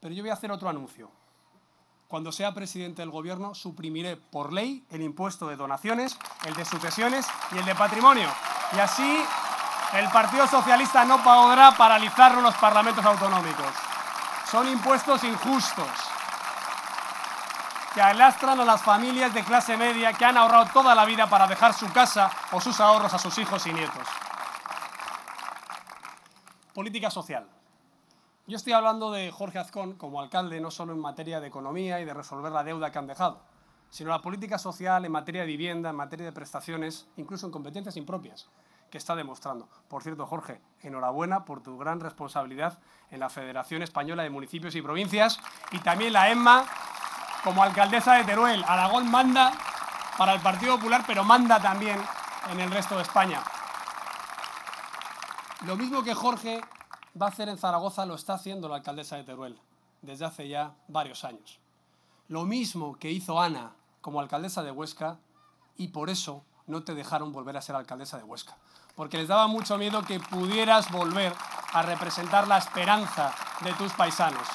Pero yo voy a hacer otro anuncio. Cuando sea presidente del Gobierno, suprimiré por ley el impuesto de donaciones, el de sucesiones y el de patrimonio. Y así el Partido Socialista no podrá paralizar los parlamentos autonómicos. Son impuestos injustos que alastran a las familias de clase media que han ahorrado toda la vida para dejar su casa o sus ahorros a sus hijos y nietos. Política social. Yo estoy hablando de Jorge Azcón como alcalde, no solo en materia de economía y de resolver la deuda que han dejado, sino la política social en materia de vivienda, en materia de prestaciones, incluso en competencias impropias, que está demostrando. Por cierto, Jorge, enhorabuena por tu gran responsabilidad en la Federación Española de Municipios y Provincias y también la ESMA como alcaldesa de Teruel. Aragón manda para el Partido Popular, pero manda también en el resto de España. Lo mismo que Jorge va a hacer en Zaragoza lo está haciendo la alcaldesa de Teruel desde hace ya varios años. Lo mismo que hizo Ana como alcaldesa de Huesca, y por eso no te dejaron volver a ser alcaldesa de Huesca, porque les daba mucho miedo que pudieras volver a representar la esperanza de tus paisanos.